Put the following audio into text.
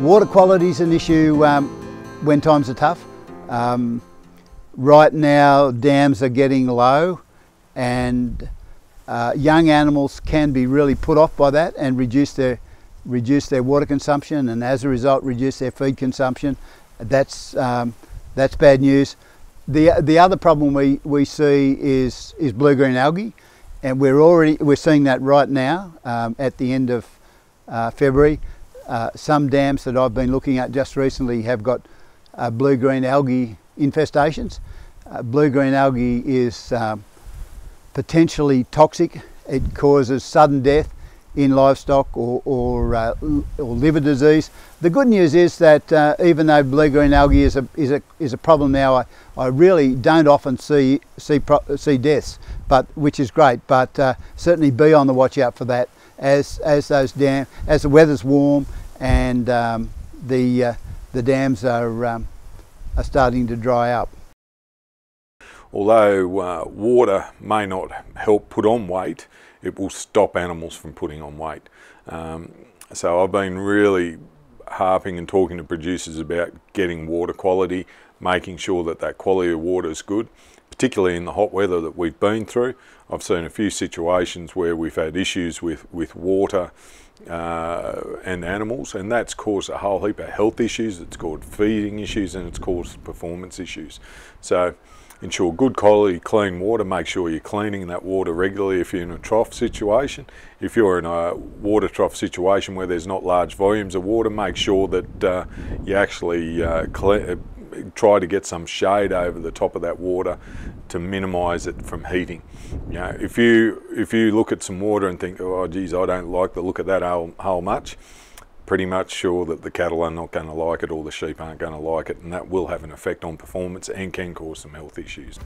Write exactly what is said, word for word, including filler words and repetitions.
Water quality is an issue um, when times are tough. Um, right now dams are getting low and uh, young animals can be really put off by that and reduce their, reduce their water consumption and as a result reduce their feed consumption. That's, um, that's bad news. The, the other problem we, we see is, is blue-green algae, and we're, already, we're seeing that right now um, at the end of uh, February. Uh, some dams that I've been looking at just recently have got uh, blue-green algae infestations. Uh, blue-green algae is um, potentially toxic. It causes sudden death in livestock or, or, uh, or liver disease. The good news is that uh, even though blue-green algae is a, is a, is a problem now, I, I really don't often see, see, pro see deaths, but, which is great, but uh, certainly be on the watch out for that as, as, those dam as the weather's warm and um, the, uh, the dams are, um, are starting to dry up. Although uh, water may not help put on weight, it will stop animals from putting on weight. Um, so I've been really harping and talking to producers about getting water quality, making sure that that quality of water is good, particularly in the hot weather that we've been through. I've seen a few situations where we've had issues with, with water uh, and animals, and that's caused a whole heap of health issues. It's caused feeding issues and it's caused performance issues. So ensure good quality clean water, make sure you're cleaning that water regularly if you're in a trough situation. If you're in a water trough situation where there's not large volumes of water, make sure that uh, you actually uh, try to get some shade over the top of that water to minimise it from heating. You know, if you, if you look at some water and think, oh geez, I don't like the look of that whole much, pretty much sure that the cattle are not going to like it or the sheep aren't going to like it, and that will have an effect on performance and can cause some health issues.